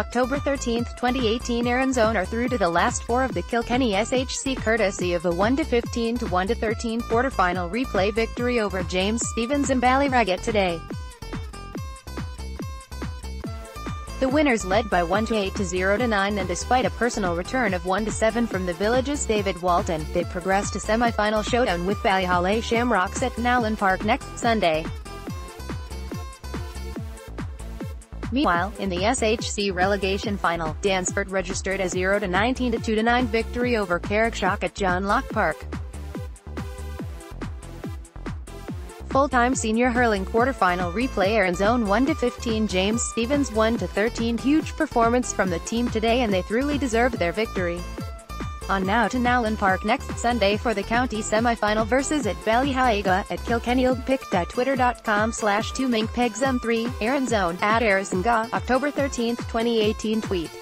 October 13, 2018. Erin's Own are through to the last four of the Kilkenny SHC courtesy of a 1-15 to 1-13 quarter-final replay victory over James Stephens and Ballyragget today. The winners led by 1-8 to 0-9, and despite a personal return of 1-7 from the village's David Walton, they progressed to semi-final showdown with Ballyhale Shamrocks at Nowlan Park next Sunday. Meanwhile, in the SHC relegation final, Danesfort registered a 0-19 to 2-9 victory over Carrickshock at John Locke Park. Full-time senior hurling quarterfinal replay. Erin's Own 1-15, James Stephens 1-13. Huge performance from the team today, and they thoroughly deserved their victory. On now to Allen Park next Sunday for the county semi-final versus at Ballyhagga at kilkennyogpic.twitter.com/2minkpegsm3, Erin's Own, @erinsonga, October 13, 2018 tweet.